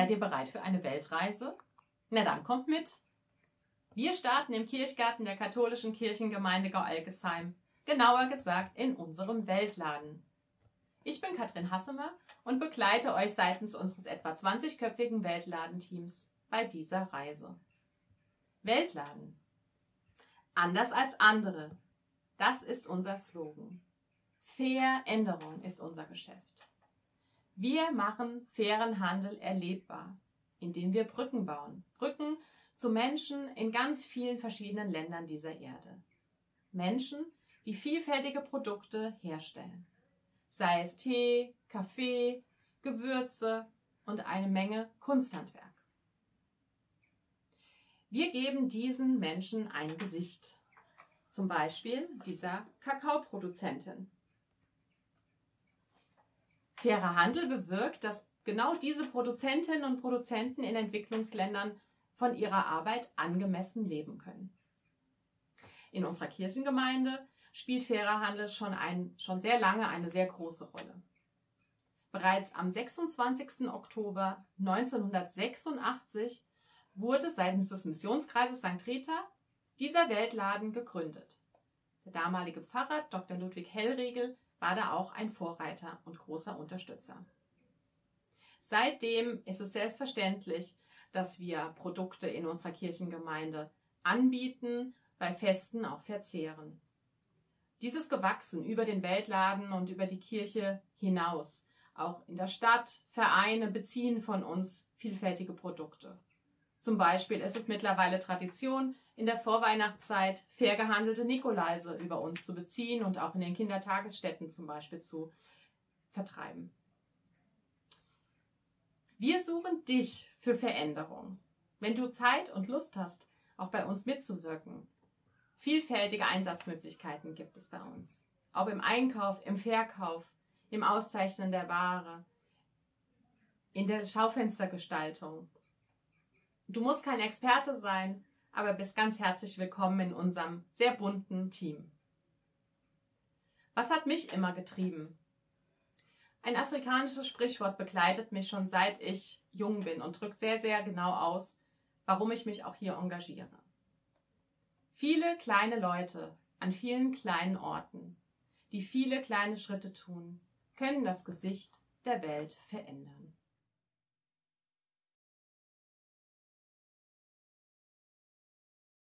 Seid ihr bereit für eine Weltreise? Na dann, kommt mit! Wir starten im Kirchgarten der katholischen Kirchengemeinde Gau-Algesheim, genauer gesagt in unserem Weltladen. Ich bin Katrin Hassemer und begleite euch seitens unseres etwa 20-köpfigen Weltladenteams bei dieser Reise. Weltladen. Anders als andere. Das ist unser Slogan. Veränderung ist unser Geschäft. Wir machen fairen Handel erlebbar, indem wir Brücken bauen. Brücken zu Menschen in ganz vielen verschiedenen Ländern dieser Erde. Menschen, die vielfältige Produkte herstellen. Sei es Tee, Kaffee, Gewürze und eine Menge Kunsthandwerk. Wir geben diesen Menschen ein Gesicht, zum Beispiel dieser Kakaoproduzentin. Fairer Handel bewirkt, dass genau diese Produzentinnen und Produzenten in Entwicklungsländern von ihrer Arbeit angemessen leben können. In unserer Kirchengemeinde spielt fairer Handel schon sehr lange eine sehr große Rolle. Bereits am 26. Oktober 1986 wurde seitens des Missionskreises St. Rita dieser Weltladen gegründet. Der damalige Pfarrer Dr. Ludwig Hellriegel war da auch ein Vorreiter und großer Unterstützer. Seitdem ist es selbstverständlich, dass wir Produkte in unserer Kirchengemeinde anbieten, bei Festen auch verzehren. Dies ist gewachsen über den Weltladen und über die Kirche hinaus. Auch in der Stadt, Vereine beziehen von uns vielfältige Produkte. Zum Beispiel ist es mittlerweile Tradition, in der Vorweihnachtszeit fair gehandelte Nikolaise über uns zu beziehen und auch in den Kindertagesstätten zum Beispiel zu vertreiben. Wir suchen dich für Veränderung. Wenn du Zeit und Lust hast, auch bei uns mitzuwirken. Vielfältige Einsatzmöglichkeiten gibt es bei uns. Ob im Einkauf, im Verkauf, im Auszeichnen der Ware, in der Schaufenstergestaltung. Du musst kein Experte sein, aber bist ganz herzlich willkommen in unserem sehr bunten Team. Was hat mich immer getrieben? Ein afrikanisches Sprichwort begleitet mich schon seit ich jung bin und drückt sehr, sehr genau aus, warum ich mich auch hier engagiere. Viele kleine Leute an vielen kleinen Orten, die viele kleine Schritte tun, können das Gesicht der Welt verändern.